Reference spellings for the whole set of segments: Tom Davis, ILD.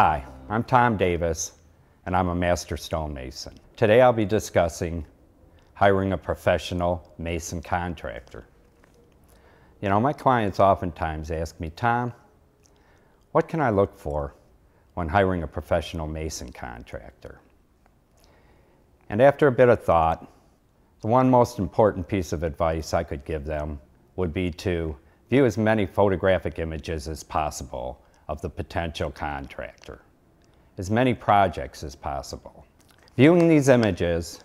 Hi, I'm Tom Davis, and I'm a master stonemason. Today I'll be discussing hiring a professional mason contractor. You know, my clients oftentimes ask me, Tom, what can I look for when hiring a professional mason contractor? And after a bit of thought, the one most important piece of advice I could give them would be to view as many photographic images as possible of the potential contractor, as many projects as possible. Viewing these images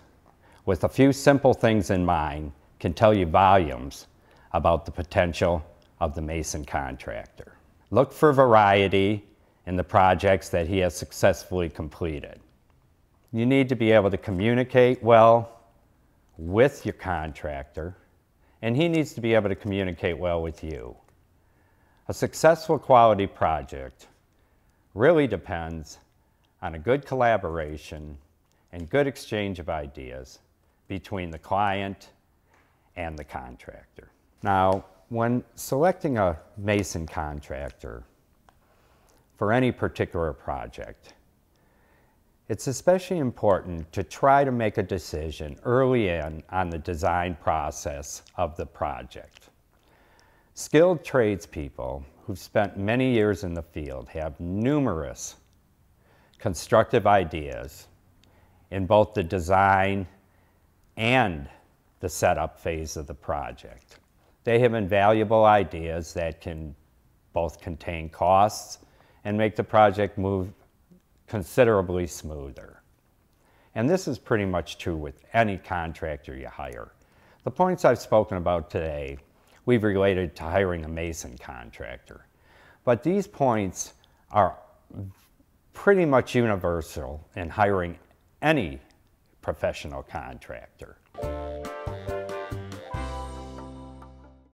with a few simple things in mind can tell you volumes about the potential of the mason contractor. Look for variety in the projects that he has successfully completed. You need to be able to communicate well with your contractor, and he needs to be able to communicate well with you. A successful quality project really depends on a good collaboration and good exchange of ideas between the client and the contractor. Now, when selecting a mason contractor for any particular project, it's especially important to try to make a decision early on the design process of the project. Skilled tradespeople who've spent many years in the field have numerous constructive ideas in both the design and the setup phase of the project. They have invaluable ideas that can both contain costs and make the project move considerably smoother. And this is pretty much true with any contractor you hire. The points I've spoken about today we've related to hiring a mason contractor. But these points are pretty much universal in hiring any professional contractor.